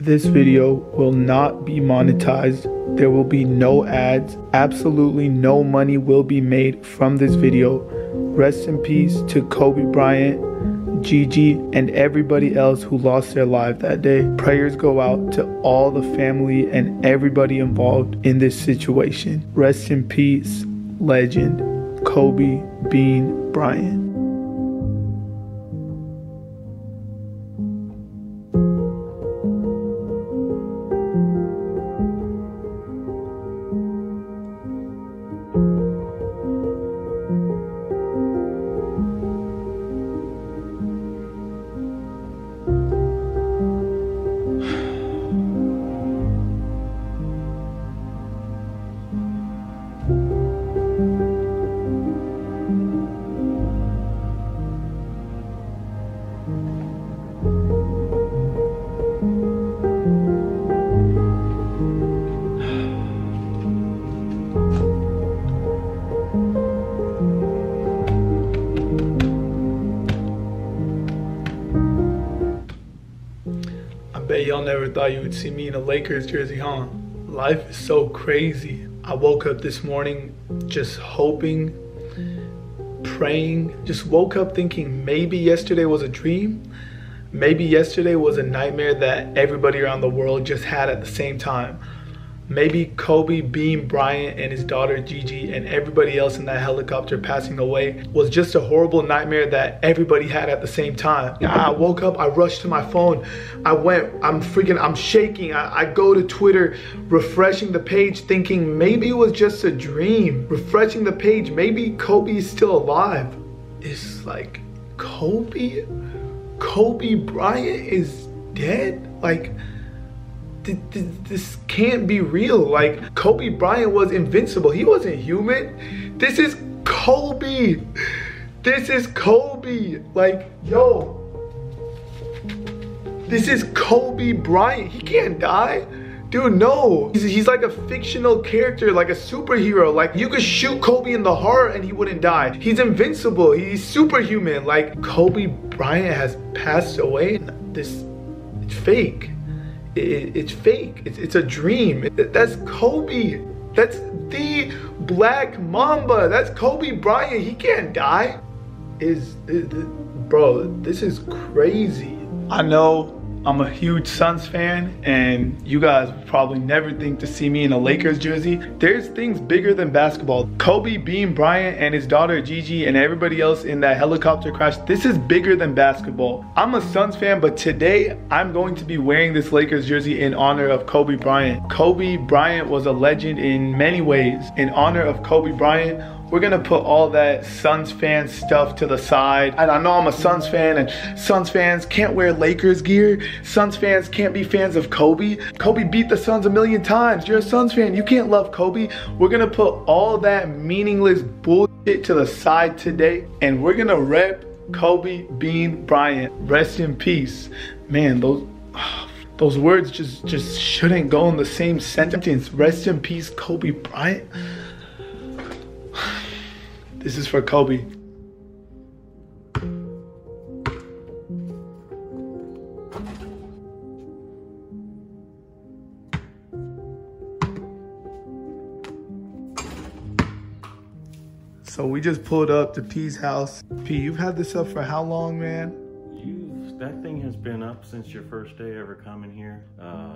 This video will not be monetized. There will be no ads. Absolutely no money will be made from this video. Rest in peace to Kobe Bryant, Gigi, and everybody else who lost their life that day. Prayers go out to all the family and everybody involved in this situation. Rest in peace, legend Kobe Bean Bryant. Y'all never thought you would see me in a Lakers jersey, huh? Life is so crazy. I woke up this morning just hoping, praying, just woke up thinking maybe yesterday was a dream. Maybe yesterday was a nightmare that everybody around the world just had at the same time. Maybe Kobe Bean Bryant and his daughter Gigi and everybody else in that helicopter passing away was just a horrible nightmare that everybody had at the same time. I woke up, I rushed to my phone, I'm shaking, I go to Twitter, refreshing the page thinking maybe it was just a dream. Refreshing the page, maybe Kobe is still alive. It's like, Kobe? Kobe Bryant is dead? Like, this can't be real. Like, Kobe Bryant was invincible. He wasn't human. This is Kobe. This is Kobe. Like, yo. This is Kobe Bryant. He can't die. Dude, no. He's like a fictional character, like a superhero. Like, you could shoot Kobe in the heart and he wouldn't die. He's invincible. He's superhuman. Like, Kobe Bryant has passed away. This, it's fake. It's fake. It's a dream. That's Kobe. That's the Black Mamba. That's Kobe Bryant. He can't die. Bro, this is crazy. I know I'm a huge Suns fan, and you guys probably never think to see me in a Lakers jersey. There's things bigger than basketball. Kobe Bean Bryant and his daughter Gigi and everybody else in that helicopter crash, this is bigger than basketball. I'm a Suns fan, but today I'm going to be wearing this Lakers jersey in honor of Kobe Bryant. Kobe Bryant was a legend in many ways. In honor of Kobe Bryant, we're gonna put all that Suns fan stuff to the side. And I know I'm a Suns fan, and Suns fans can't wear Lakers gear. Suns fans can't be fans of Kobe. Kobe beat the Suns a million times. You're a Suns fan, you can't love Kobe. We're gonna put all that meaningless bullshit to the side today, and we're gonna rep Kobe Bean Bryant. Rest in peace. Man, those words just shouldn't go in the same sentence. Rest in peace, Kobe Bryant. This is for Kobe. So we just pulled up to P's house. P, you've had this up for how long, man? That thing has been up since your first day ever coming here.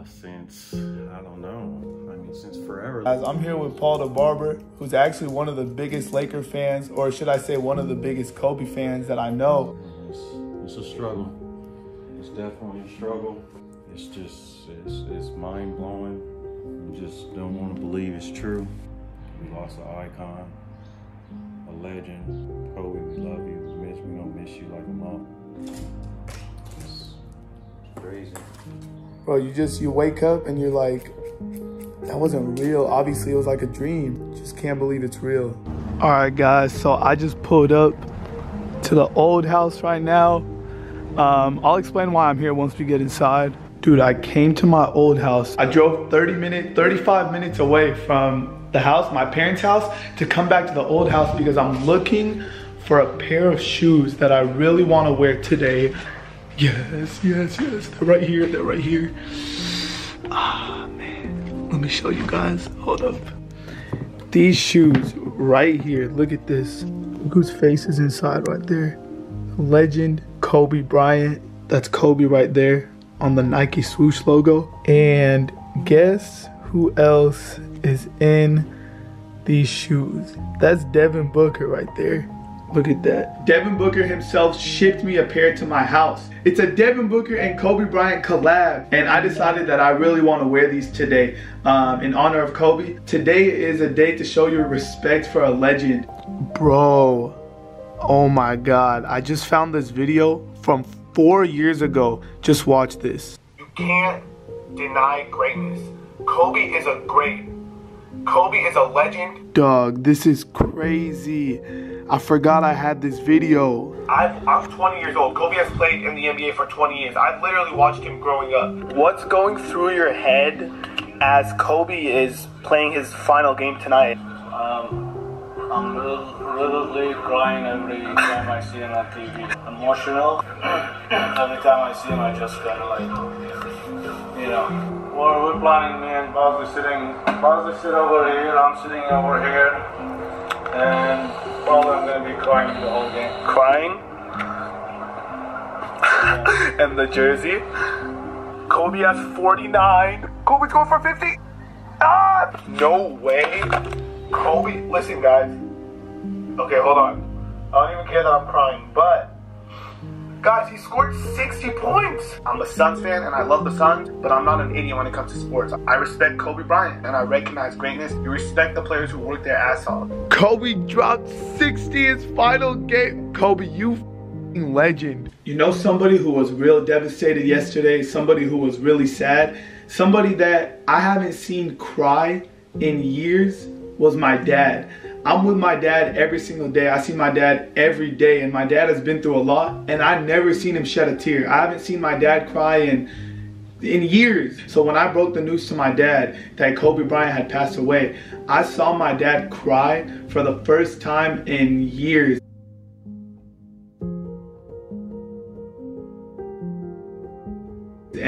Since, I don't know, I mean, since forever. Guys, I'm here with Paul the Barber, who's actually one of the biggest Laker fans, or should I say one of the biggest Kobe fans that I know. It's a struggle. It's definitely a struggle. It's just, it's mind-blowing. You just don't want to believe it's true. We lost an icon, a legend. Kobe, we love you. We don't miss you like a mom. Crazy. Bro, you wake up and you're like, that wasn't real. Obviously it was like a dream. Just can't believe it's real. All right guys, so I just pulled up to the old house right now. I'll explain why I'm here once we get inside. Dude, I came to my old house. I drove 35 minutes away from the house, my parents' house, to come back to the old house because I'm looking for a pair of shoes that I really want to wear today. Yes, they're right here, Ah, man. Let me show you guys. Hold up. These shoes right here. Look at this. Look whose face is inside right there. Legend Kobe Bryant. That's Kobe right there on the Nike swoosh logo. And guess who else is in these shoes? That's Devin Booker right there. Look at that. Devin Booker himself shipped me a pair to my house. It's a Devin Booker and Kobe Bryant collab, and I decided that I really want to wear these today in honor of Kobe. Today is a day to show your respect for a legend. Bro, oh my God. I just found this video from 4 years ago. Just watch this. You can't deny greatness. Kobe is a great. Kobe is a legend. Dog, this is crazy. I forgot I had this video. I'm 20 years old. Kobe has played in the NBA for 20 years. I've literally watched him growing up. What's going through your head as Kobe is playing his final game tonight? I'm literally crying every time I see him on TV. Emotional. Every time I see him, I just gotta like, you know. Well, we're planning, me and Bosley sit over here, I'm sitting over here, and Paul is going to be crying the whole game. Crying? Yeah. And the jersey? Kobe has 49. Kobe's going for 50. Ah! No way. Kobe, listen guys. Okay, hold on. I don't even care that I'm crying, but... guys, he scored 60 points. I'm a Suns fan and I love the Suns, but I'm not an idiot when it comes to sports. I respect Kobe Bryant and I recognize greatness. You respect the players who work their ass off. Kobe dropped 60 his final game. Kobe, you f***ing legend. You know somebody who was real devastated yesterday, somebody who was really sad, somebody that I haven't seen cry in years was my dad. I'm with my dad every single day. I see my dad every day, and my dad has been through a lot, and I've never seen him shed a tear. I haven't seen my dad cry in years. So when I broke the news to my dad that Kobe Bryant had passed away, I saw my dad cry for the first time in years.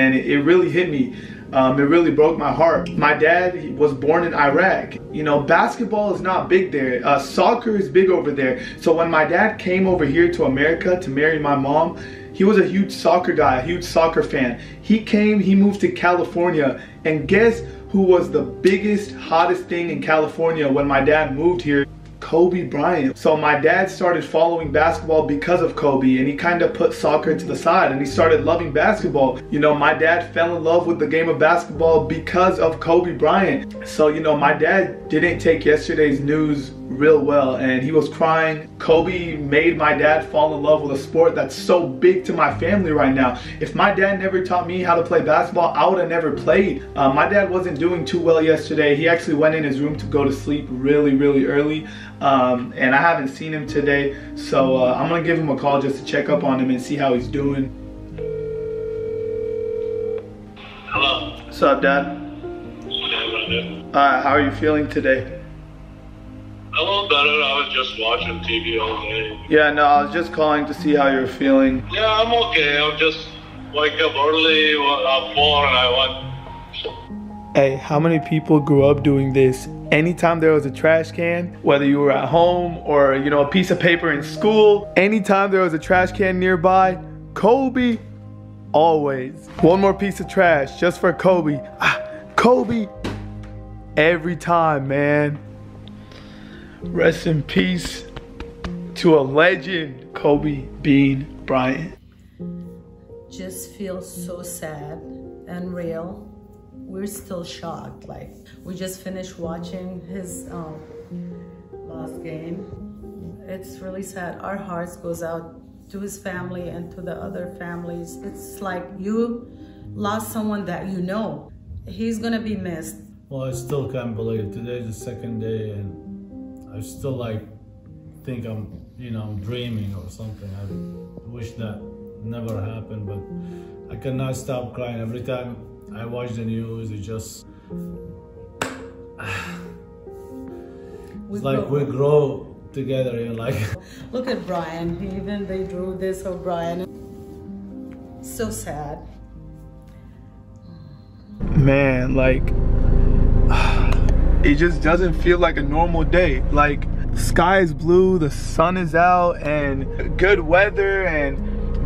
And it really hit me. It really broke my heart. My dad was born in Iraq. You know, basketball is not big there. Soccer is big over there. So when my dad came over here to America to marry my mom, he was a huge soccer guy, a huge soccer fan. He came, he moved to California, and guess who was the biggest, hottest thing in California when my dad moved here? Kobe Bryant. So my dad started following basketball because of Kobe, and he kind of put soccer to the side and he started loving basketball. You know, my dad fell in love with the game of basketball because of Kobe Bryant. So, you know, my dad didn't take yesterday's news real well and he was crying. Kobe made my dad fall in love with a sport that's so big to my family right now. If my dad never taught me how to play basketball, I would have never played. My dad wasn't doing too well yesterday. He actually went in his room to go to sleep really, really early. And I haven't seen him today, so I'm gonna give him a call just to check up on him and see how he's doing. Hello. What's up, Dad? How are you feeling today? A little better. I was just watching TV all day. Yeah, no, I was just calling to see how you're feeling. Yeah, I'm okay. I just wake up early at 4 and I went. Hey, how many people grew up doing this? Anytime there was a trash can, whether you were at home or, you know, a piece of paper in school, anytime there was a trash can nearby, Kobe, always. One more piece of trash just for Kobe. Ah, Kobe, every time, man. Rest in peace to a legend, Kobe Bean Bryant. Just feels so sad and real. We're still shocked. Like, we just finished watching his last game. It's really sad. Our hearts goes out to his family and to the other families. It's like you lost someone that you know. He's gonna be missed. Well, I still can't believe it. Today's the second day and I still like think I'm, you know, dreaming or something. I wish that never happened, but I cannot stop crying every time I watch the news. It just, it's like we grow together, you know, like. Look at Brian, even they drew this of Brian. So sad. man, like, it just doesn't feel like a normal day. Like, the sky is blue, the sun is out, and good weather and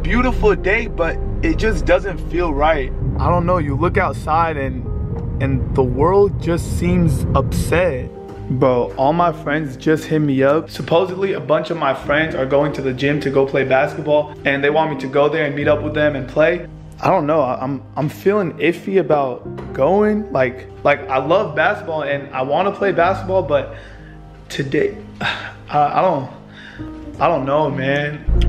beautiful day, but it just doesn't feel right. I don't know, you look outside and the world just seems upset. Bro, all my friends just hit me up. Supposedly a bunch of my friends are going to the gym to go play basketball, and they want me to go there and meet up with them and play. I don't know, I'm feeling iffy about going. Like I love basketball and I want to play basketball, but today, I don't know, man.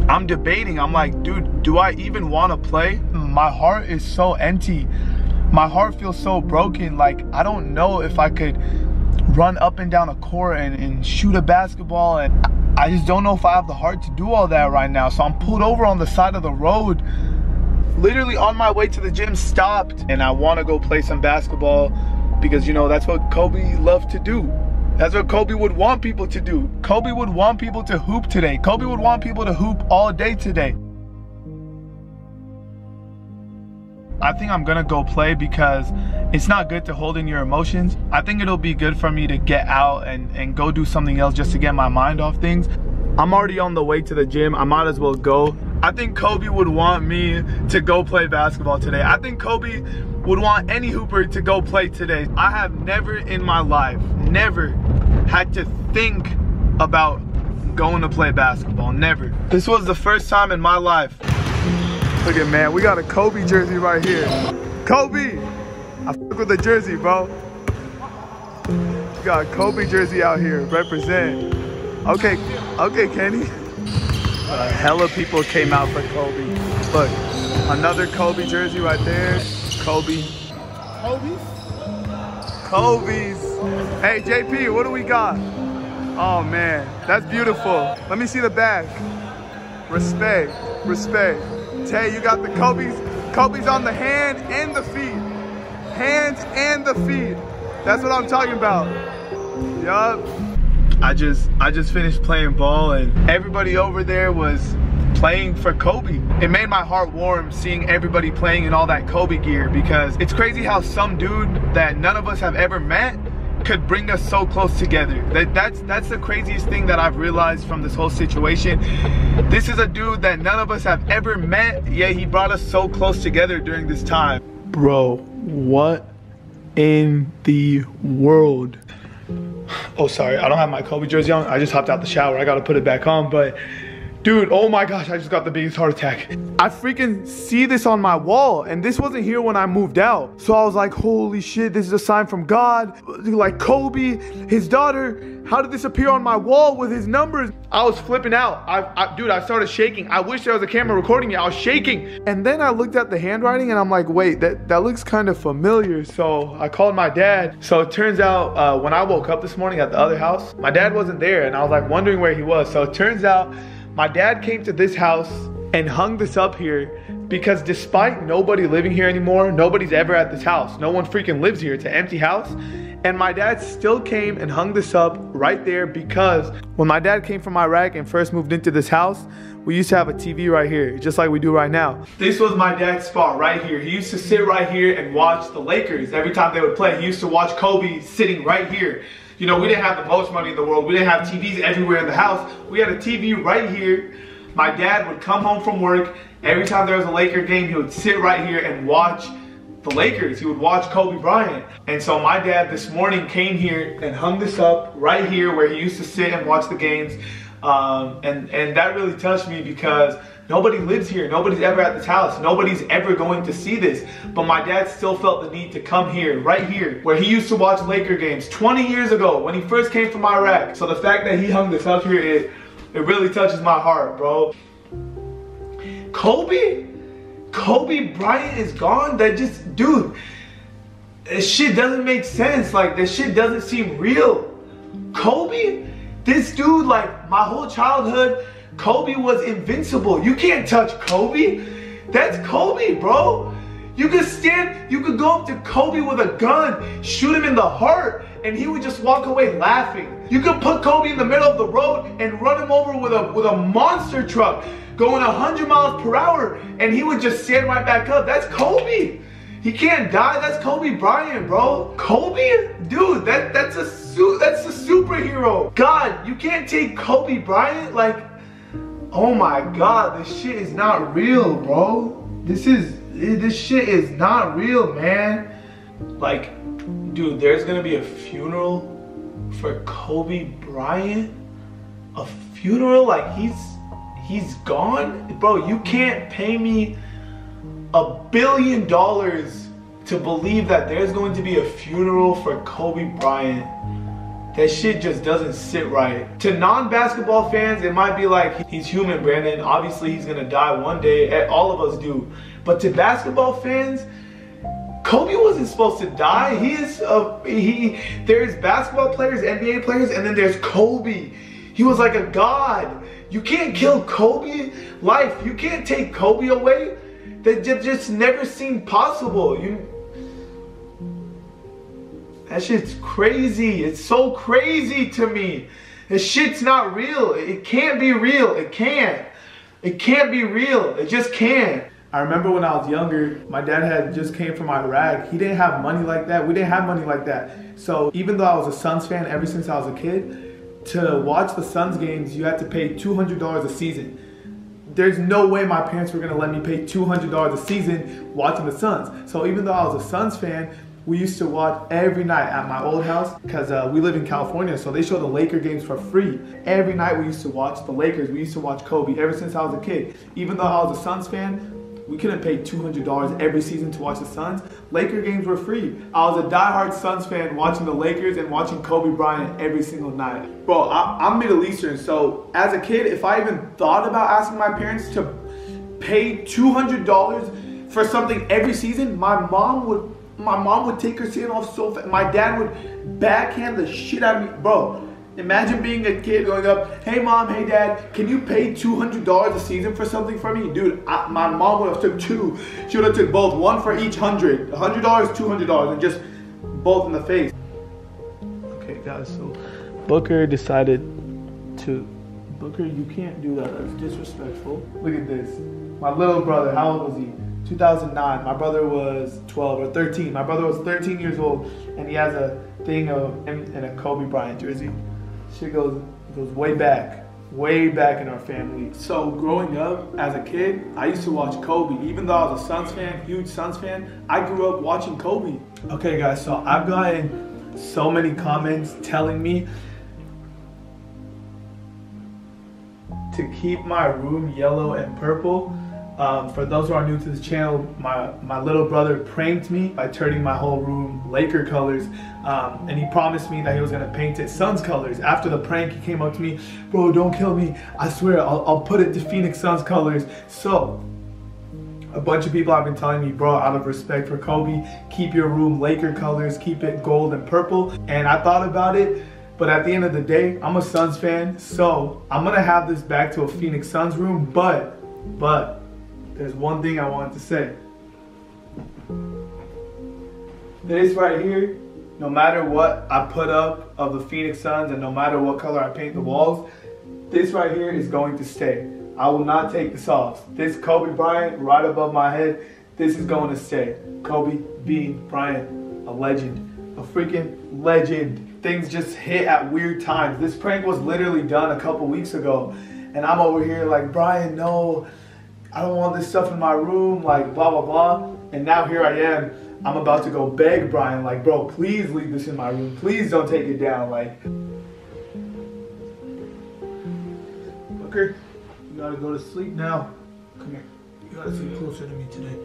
I'm debating. I'm like, dude, do I even want to play? My heart is so empty. My heart feels so broken. Like, I don't know if I could run up and down a court and shoot a basketball, and I just don't know if I have the heart to do all that right now. So I'm pulled over on the side of the road, literally on my way to the gym, stopped, and I want to go play some basketball because, you know, that's what Kobe loved to do. That's what Kobe would want people to do. Kobe would want people to hoop today. Kobe would want people to hoop all day today. I think I'm gonna go play because it's not good to hold in your emotions. I think it'll be good for me to get out and go do something else just to get my mind off things. I'm already on the way to the gym. I might as well go. I think Kobe would want me to go play basketball today. I think Kobe would want any hooper to go play today. I have never in my life, never had to think about going to play basketball, never. This was the first time in my life. Look at, man, we got a Kobe jersey right here. Kobe! I fuck with the jersey, bro. We got a Kobe jersey out here, represent. Okay, okay, Kenny. Hella people came out for Kobe. Look, another Kobe jersey right there. Kobe. Kobe's? Kobe's. Hey, JP, what do we got? Oh, man, that's beautiful. Let me see the back. Respect, respect. Tay, you got the Kobe's. Kobe's on the hand and the feet. Hands and the feet. That's what I'm talking about. Yup. I just finished playing ball, and everybody over there was playing for Kobe. It made my heart warm seeing everybody playing in all that Kobe gear, because it's crazy how some dude that none of us have ever met could bring us so close together. That's the craziest thing that I've realized from this whole situation. This is a dude that none of us have ever met, yet he brought us so close together during this time. Bro, what in the world? Oh, sorry, I don't have my Kobe jersey on. I just hopped out the shower. I gotta put it back on, but dude, oh my gosh, I just got the biggest heart attack. I freaking see this on my wall, and this wasn't here when I moved out. So I was like, holy shit, this is a sign from God. Like, Kobe, his daughter, how did this appear on my wall with his numbers? I was flipping out. Dude, I started shaking. I wish there was a camera recording me. I was shaking. And then I looked at the handwriting, and I'm like, wait, that looks kind of familiar. So I called my dad. So it turns out when I woke up this morning at the other house, my dad wasn't there, and I was like wondering where he was. So it turns out my dad came to this house and hung this up here because, despite nobody living here anymore, nobody's ever at this house. No one freaking lives here. It's an empty house. And my dad still came and hung this up right there because when my dad came from Iraq and first moved into this house, we used to have a TV right here, just like we do right now. This was my dad's spot right here. He used to sit right here and watch the Lakers. Every time they would play, he used to watch Kobe sitting right here. You know, we didn't have the most money in the world. We didn't have TVs everywhere in the house. We had a TV right here. My dad would come home from work. Every time there was a Laker game, he would sit right here and watch the Lakers. He would watch Kobe Bryant. And so my dad this morning came here and hung this up right here where he used to sit and watch the games. And that really touched me because nobody lives here. Nobody's ever at this house. Nobody's ever going to see this. But my dad still felt the need to come here, right here, where he used to watch Laker games 20 years ago when he first came from Iraq. So the fact that he hung this up here, it really touches my heart, bro. Kobe Bryant is gone? That just, dude, this shit doesn't make sense. Like, this shit doesn't seem real. Kobe? This dude, like, my whole childhood, Kobe was invincible. You can't touch Kobe. That's Kobe, bro. You could go up to Kobe with a gun, shoot him in the heart, and he would just walk away laughing. You could put Kobe in the middle of the road and run him over with a monster truck going 100 miles per hour, and he would just stand right back up. That's Kobe. He can't die. That's Kobe Bryant, bro. Kobe? Dude, that's a superhero. God, you can't take Kobe Bryant? Like, oh my God, this shit is not real, bro. This shit is not real, man. Like, dude, there's gonna be a funeral for Kobe Bryant? A funeral? Like, he's gone? Bro, you can't pay me $1 billion to believe that there's going to be a funeral for Kobe Bryant. That shit just doesn't sit right. To non-basketball fans, it might be like, he's human, Brandon. Obviously, he's gonna die one day. All of us do. But to basketball fans, Kobe wasn't supposed to die. There's basketball players, NBA players, and then there's Kobe. He was like a god. You can't kill Kobe. Life, you can't take Kobe away. That just never seemed possible. That shit's crazy. It's so crazy to me. That shit's not real. It can't be real. It can't. It can't be real. It just can't. I remember when I was younger, my dad had just came from Iraq. He didn't have money like that. We didn't have money like that. So even though I was a Suns fan ever since I was a kid, to watch the Suns games, you had to pay $200 a season. There's no way my parents were gonna let me pay $200 a season watching the Suns. So even though I was a Suns fan, we used to watch every night at my old house because we live in California, so they show the Laker games for free. Every night we used to watch the Lakers, we used to watch Kobe ever since I was a kid. Even though I was a Suns fan, we couldn't pay $200 every season to watch the Suns. Laker games were free. I was a diehard Suns fan watching the Lakers and watching Kobe Bryant every single night. Bro, I'm Middle Eastern, so as a kid, if I even thought about asking my parents to pay $200 for something every season, my mom would take her skin off so fast. My dad would backhand the shit out of me. Bro, imagine being a kid going up, hey mom, hey dad, can you pay $200 a season for something for me? Dude, my mom would have took two. She would have took both, one for each $100. $100, $200, and just both in the face. Okay guys, so Booker decided to, Booker, you can't do that. That's disrespectful. Look at this. My little brother, how old was he? 2009, my brother was 12 or 13. My brother was 13 years old, and he has a thing of him in a Kobe Bryant jersey. Shit goes way back in our family. So growing up as a kid, I used to watch Kobe. Even though I was a Suns fan, huge Suns fan, I grew up watching Kobe. Okay guys, so I've gotten so many comments telling me to keep my room yellow and purple. For those who are new to this channel, my little brother pranked me by turning my whole room Laker colors, and he promised me that he was gonna paint it Suns colors. After the prank, he came up to me, bro, don't kill me, I swear, I'll put it to Phoenix Suns colors. So a bunch of people have been telling me, bro, out of respect for Kobe, keep your room Laker colors, keep it gold and purple. And I thought about it, but at the end of the day, I'm a Suns fan, so I'm gonna have this back to a Phoenix Suns room, but there's one thing I wanted to say. This right here, no matter what I put up of the Phoenix Suns and no matter what color I paint the walls, this right here is going to stay. I will not take this off. This Kobe Bryant right above my head, this is going to stay. Kobe Bean Bryant, a legend, a freaking legend. Things just hit at weird times. This prank was literally done a couple weeks ago, and I'm over here like, Brian, no, I don't want this stuff in my room, like blah, blah, blah. And now here I am, I'm about to go beg Brian, like, bro, please leave this in my room. Please don't take it down, like. Booker, you gotta go to sleep now. Come here, you gotta sleep closer to me today.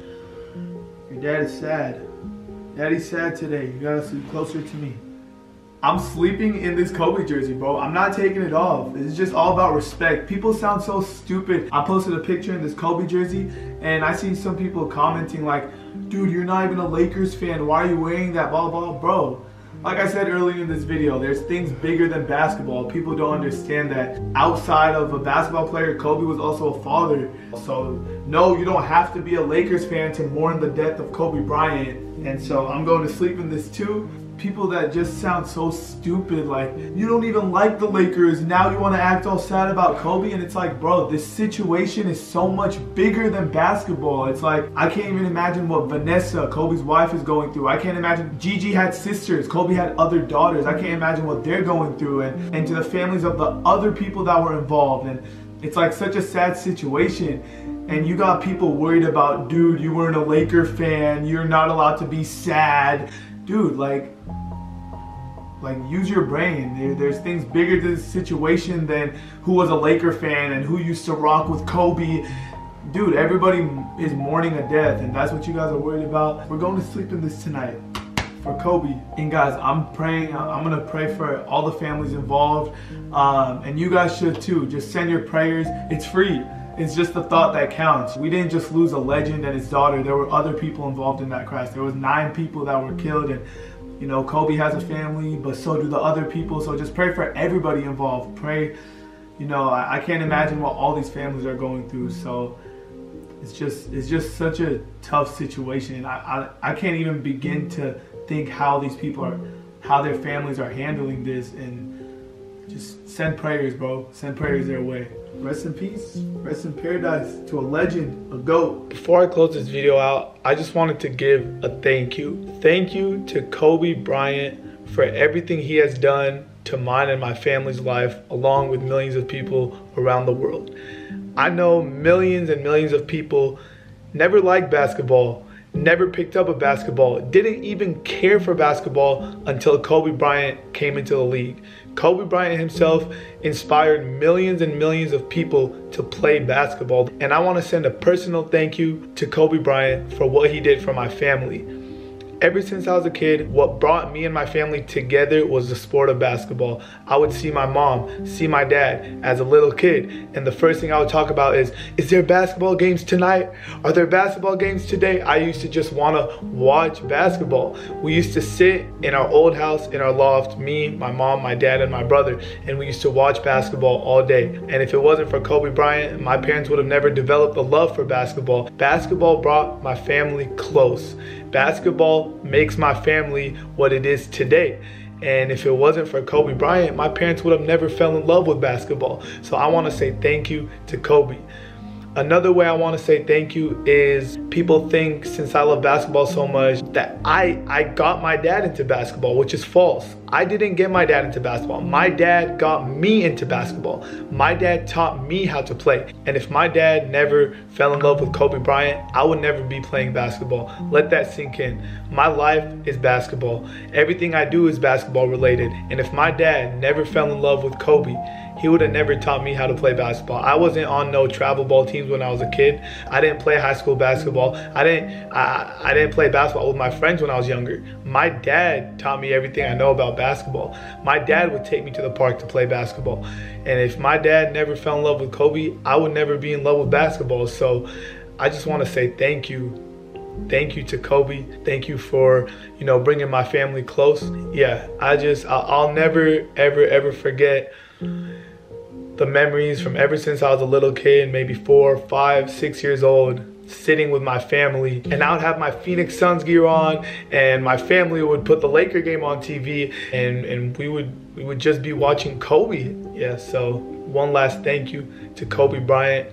Your dad is sad. Daddy's sad today, you gotta sleep closer to me. I'm sleeping in this Kobe jersey, bro. I'm not taking it off. It's just all about respect. People sound so stupid. I posted a picture in this Kobe jersey, and I seen some people commenting like, dude, you're not even a Lakers fan. Why are you wearing that, blah, blah, bro? Like I said earlier in this video, there's things bigger than basketball. People don't understand that. Outside of a basketball player, Kobe was also a father. So no, you don't have to be a Lakers fan to mourn the death of Kobe Bryant. And so I'm going to sleep in this too. people that just sound so stupid, like, you don't even like the Lakers, now you want to act all sad about Kobe, and it's like, bro, this situation is so much bigger than basketball. It's like, I can't even imagine what Vanessa, Kobe's wife, is going through. I can't imagine. Gigi had sisters, Kobe had other daughters. I can't imagine what they're going through, and to the families of the other people that were involved. And it's like such a sad situation. And you got people worried about, dude, you weren't a Laker fan, you're not allowed to be sad. Dude, like use your brain. There's things bigger to the situation than who was a Laker fan and who used to rock with Kobe. Dude, everybody is mourning a death, and that's what you guys are worried about. We're going to sleep in this tonight for Kobe. And guys, I'm praying, I'm gonna pray for all the families involved. And you guys should too. Just send your prayers, it's free. It's just the thought that counts. We didn't just lose a legend and his daughter. There were other people involved in that crash. There was 9 people that were killed, and you know, Kobe has a family, but so do the other people. So just pray for everybody involved. Pray, you know, I can't imagine what all these families are going through. So it's just such a tough situation. And I can't even begin to think how these people are, how their families are handling this. And just send prayers, bro. Send prayers their way. Rest in peace, rest in paradise to a legend, a GOAT. Before I close this video out, I just wanted to give a thank you. Thank you to Kobe Bryant for everything he has done to mine and my family's life, along with millions of people around the world. I know millions and millions of people never liked basketball, never picked up a basketball, didn't even care for basketball until Kobe Bryant came into the league. Kobe Bryant himself inspired millions and millions of people to play basketball. And I want to send a personal thank you to Kobe Bryant for what he did for my family. Ever since I was a kid, what brought me and my family together was the sport of basketball. I would see my mom, see my dad as a little kid, and the first thing I would talk about is there basketball games tonight? Are there basketball games today? I used to just want to watch basketball. We used to sit in our old house, in our loft, me, my mom, my dad, and my brother, and we used to watch basketball all day. And if it wasn't for Kobe Bryant, my parents would have never developed a love for basketball. Basketball brought my family close. Basketball makes my family what it is today. And if it wasn't for Kobe Bryant, my parents would have never fell in love with basketball. So I want to say thank you to Kobe. Another way I want to say thank you is, people think since I love basketball so much that I got my dad into basketball, which is false. I didn't get my dad into basketball. My dad got me into basketball. My dad taught me how to play. And if my dad never fell in love with Kobe Bryant, I would never be playing basketball. Let that sink in. My life is basketball. Everything I do is basketball related. And if my dad never fell in love with Kobe, he would have never taught me how to play basketball. I wasn't on no travel ball teams when I was a kid. I didn't play high school basketball. I didn't play basketball with my friends when I was younger. My dad taught me everything I know about basketball. My dad would take me to the park to play basketball. And if my dad never fell in love with Kobe, I would never be in love with basketball. So I just want to say thank you. Thank you to Kobe. Thank you for, you know, bringing my family close. Yeah, I'll never, ever, ever forget the memories from ever since I was a little kid, maybe 4, 5, 6 years old, sitting with my family, and I would have my Phoenix Suns gear on, and my family would put the Laker game on TV, and we would just be watching Kobe. Yeah, so one last thank you to Kobe Bryant.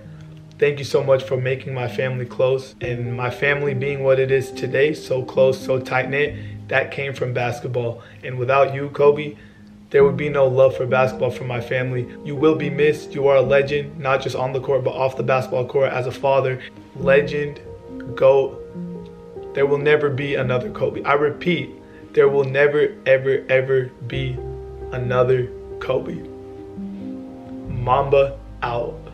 Thank you so much for making my family close, and my family being what it is today, so close, so tight-knit, that came from basketball. And without you, Kobe, there would be no love for basketball from my family. You will be missed. You are a legend, not just on the court, but off the basketball court as a father. Legend, GOAT. There will never be another Kobe. I repeat, there will never, ever, ever be another Kobe. Mamba out.